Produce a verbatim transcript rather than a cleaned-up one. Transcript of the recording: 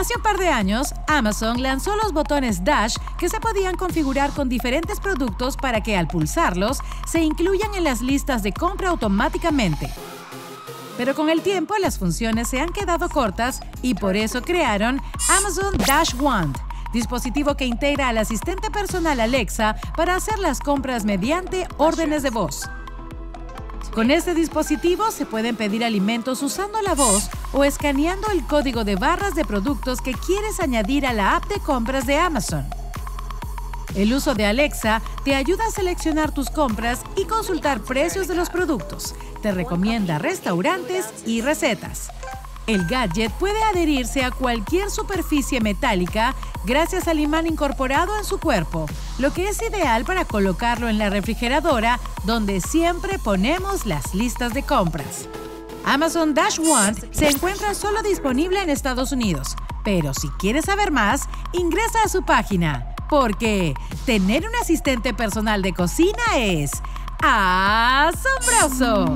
Hace un par de años, Amazon lanzó los botones Dash que se podían configurar con diferentes productos para que al pulsarlos se incluyan en las listas de compra automáticamente. Pero con el tiempo las funciones se han quedado cortas y por eso crearon Amazon Dash Wand, dispositivo que integra al asistente personal Alexa para hacer las compras mediante órdenes de voz. Con este dispositivo se pueden pedir alimentos usando la voz o escaneando el código de barras de productos que quieres añadir a la app de compras de Amazon. El uso de Alexa te ayuda a seleccionar tus compras y consultar precios de los productos. Te recomienda restaurantes y recetas. El gadget puede adherirse a cualquier superficie metálica gracias al imán incorporado en su cuerpo, lo que es ideal para colocarlo en la refrigeradora, donde siempre ponemos las listas de compras. Amazon Dash Wand se encuentra solo disponible en Estados Unidos, pero si quieres saber más, ingresa a su página, porque tener un asistente personal de cocina es asombroso.